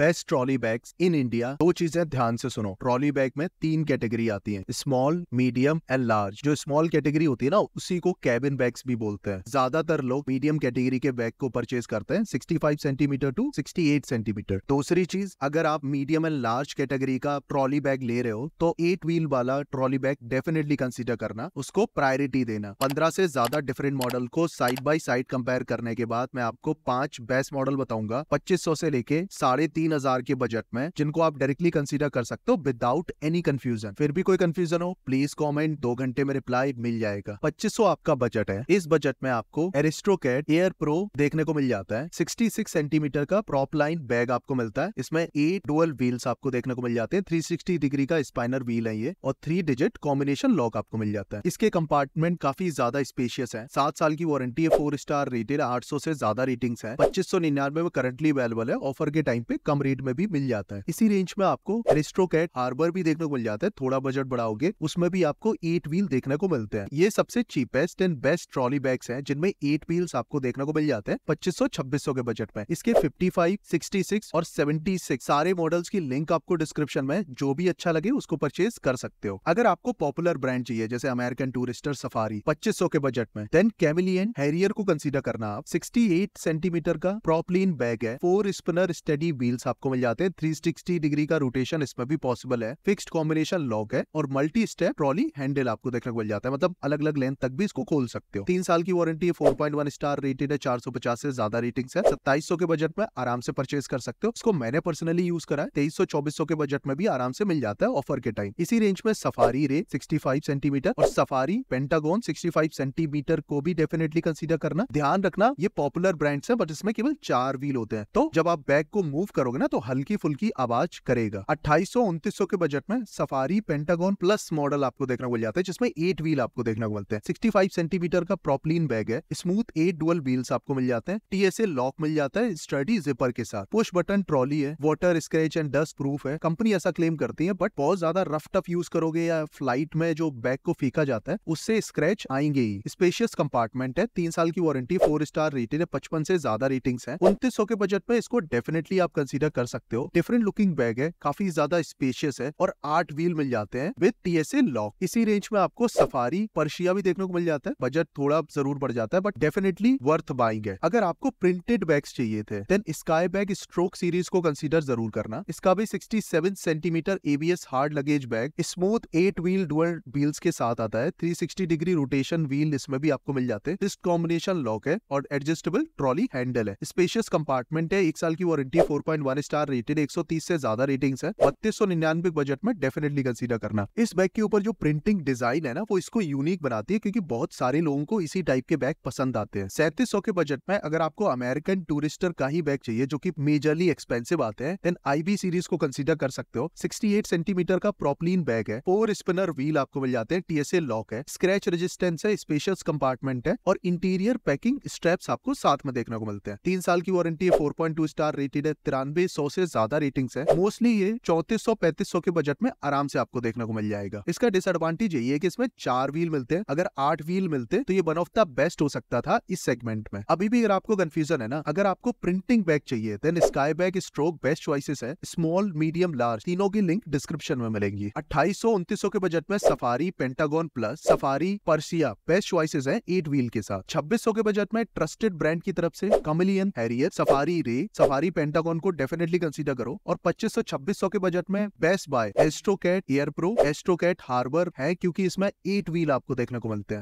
Best trolley bags in India. दो चीजें ध्यान से सुनो, ट्रॉली बैग में तीन कैटेगरी आती है, स्मॉल, मीडियम एंड लार्ज। जो स्मॉल कैटेगरी होती है ना, उसी को कैबिन बैग्स भी बोलते हैं। ज्यादातर लोग मीडियम कैटेगरी के बैग को परचेज करते हैं 65 सेंटीमीटर टू 68 सेंटीमीटर। दूसरी चीज, अगर आप मीडियम एंड लार्ज कैटेगरी का ट्रॉली बैग ले रहे हो तो 8 व्हील वाला ट्रॉली बैग डेफिनेटली कंसीडर करना, उसको प्रायोरिटी देना। 15 से ज्यादा डिफरेंट मॉडल को साइड बाय साइड कंपेयर करने के बाद मैं आपको 5 बेस्ट मॉडल बताऊंगा 2500 से लेके 3500 के बजट में, जिनको आप डायरेक्टली कंसीडर कर सकते हो विदाउट एनी कंफ्यूजन। फिर भी कोई कंफ्यूजन हो प्लीज कमेंट, 2 घंटे में रिप्लाई मिल जाएगा। 2500 आपका बजट है, इस बजट में आपको एरिस्टोक्रैट एयर प्रो देखने को मिल जाता है। 66 सेंटीमीटर का प्रॉप लाइन बैग आपको मिलता है, इसमें 8 डुअल व्हील्स आपको देखने को मिल जाते हैं। 360 डिग्री का स्पाइनर व्हील है ये, और 3 डिजिट कॉम्बिनेशन लॉक आपको मिल जाता है। इसके कंपार्टमेंट काफी ज्यादा स्पेशियस है, 7 साल की वारंटी है, 4 स्टार रेटेड, 800 से ज्यादा रेटिंग्स है। 2599 में करंटली अवेलेबल है, ऑफर के टाइम पे कम रेट में भी मिल जाता है। इसी रेंज में आपको एरिस्टोक्रैट हार्बर भी देखने को मिल जाता है, थोड़ा बजट बढ़ाओगे उसमें भी आपको 8 व्हील देखने को मिलते हैं। ये सबसे cheapest and best trolley bags हैं जिनमें 8 व्हील्स आपको देखने को मिल जाते हैं 2500-2600 के बजट में। इसके 55, 66 और 76 सारे मॉडल्स की लिंक आपको डिस्क्रिप्शन में, जो भी अच्छा लगे उसको परचेज कर सकते हो। अगर आपको पॉपुलर ब्रांड चाहिए जैसे अमेरिकन टूरिस्टर सफारी 2500 के बजट में, देन कैमिलियन हैरियर को कंसीडर करना आप। 68 सेंटीमीटर का प्रॉपलिन बैग है, 4 स्पिनर स्टडी व्हील्स आपको मिल जाते हैं, 360 डिग्री का रोटेशन इसमें भी पॉसिबल है, फिक्स्ड कॉम्बिनेशन लॉक है और मल्टी स्टेप ट्रॉली हैंडल आपको देखने को मिल जाता है, मतलब अलग अलग लेंथ तक भी इसको खोल सकते हो। 3 साल की वारंटी है, 4.1 स्टार रेटेड है, 450 से ज्यादा रेटिंग्स है। 2700 के बजट में आराम से परचेज कर सकते हो, इसको मैंने पर्सनली यूज करा है, 2300-2400 के बजट में भी आराम से मिल जाता है ऑफर के टाइम। इसी रेंज में सफारी रे 65 सेंटीमीटर और सफारी पेंटागॉन 65 सेंटीमीटर को भी डेफिनेटली कंसीडर करना। ध्यान रखना ये पॉपुलर ब्रांड्स हैं बट इसमें केवल 4 व्हील होते हैं, तो जब आप बैग को मूव करोगे ना तो हल्की फुल्की आवाज करेगा। 2800-2900 के बजट में सफारी पेंटागॉन प्लस मॉडल आपको देखने को मिल जाता है, जिसमें 8 व्हील आपको देखने को मिलते हैं। 65 सेंटीमीटर का प्रॉपलिन बैग है, स्मूथ 8 डुअल व्हील्स आपको मिल जाते हैं, TSA लॉक मिल जाता है स्टडी जिपर के साथ, पुश बटन ट्रॉली है, water scratch and dust proof है, कंपनी ऐसा क्लेम करती है, बट बहुत ज्यादा रफ टफ यूज करोगे या फ्लाइट में जो बैग को फेंका जाता है उससे स्क्रैच आएंगे ही। स्पेशियस कंपार्टमेंट है, 3 साल की वारंटी, 4 स्टार रेटेड है, 55 से ज्यादा रेटिंग्स है। 2900 के बजट में इसको डेफिनेटली आप कंसीडर कर सकते हो। डिफरेंट लुकिंग बैग है, काफी ज्यादा स्पेशियस है और 8 व्हील मिल जाते हैं विद TSA लॉक। इसी रेंज में आपको सफारी पर्शिया भी देखने को मिल जाता है, बजट थोड़ा जरूर बढ़ जाता है बट डेफिनेटली वर्थ बाइंग है। अगर आपको प्रिंटेड बैग्स चाहिए थे then sky bag stroke series को कंसीडर जरूर करना। इसका भी 67 centimetre ABS hard luggage bag, smooth 8 wheel dual wheels के साथ आता है, 360 डिग्री रोटेशन व्हील इसमें भी आपको मिल जाते हैं, फिक्स्ड कॉम्बिनेशन लॉक है और एडजस्टेबल ट्रॉली हैंडल है। स्पेशियस कंपार्टमेंट है, 1 साल की वारंटी, 4.1 स्टार रेटेड, 130 से ज्यादा रेटिंग्स है। 3299 बजट में डेफिनेटली कंसीडर करना। इस बैग के ऊपर जो प्रिंटिंग डिजाइन है ना वो इसको यूनिक बनाती है, क्योंकि बहुत सारे लोगों को इसी टाइप के बैग पसंद आते हैं। 3700 के बजट में अगर आपको अमेरिकन टूरिस्टर का ही बैग चाहिए जो कि मेजरली एक्सपेंसिव आते हैं देन IB सीरीज को कंसीडर कर सकते हो। 68 सेंटीमीटर का प्रॉपलिन बैग है, 4 स्पिनर व्हील आपको मिल जाते हैं, TSA लॉक है, स्क्रैच रेजिस्टेंस है, स्पेशियस कंपार्टमेंट है और इंटीरियर पैकिंग स्ट्रैप्स आपको साथ में देखने को मिलते हैं। 3 साल की वारंटी है, 4.2 स्टार रेटेड है, 9300 से ज्यादा रेटिंग्स है। मोस्टली ये 3400-3500 के बजट में आराम से आपको देखने को मिल जाएगा। इसका डिसएडवांटेज यही है कि इसमें 4 व्हील मिलते हैं, अगर 8 व्हील मिलते तो ये वन ऑफ द बेस्ट हो सकता था इस सेगमेंट में। अभी भी अगर आपको कंफ्यूजन है ना, अगर आपको प्रिंटिंग बैग चाहिए then sky bag stroke best choices है, स्मॉल मीडियम लार्ज तीनों की लिंक डिस्क्रिप्शन में मिलेंगी। 2800-2900 के बजट में Safari Pentagon plus, Safari Persia best choices हैं 8 व्हील के साथ। 2600 के बजट में ट्रस्टेड ब्रांड की तरफ से chameleon Harrier, Safari Ray, Safari Pentagon को डेफिनेटली कंसीडर करो। और 2500-2600 के बजट में best buy Aristocrat Air Pro, Aristocrat Harbour है, क्योंकि इसमें 8 व्हील आपको देखने को मिलते हैं।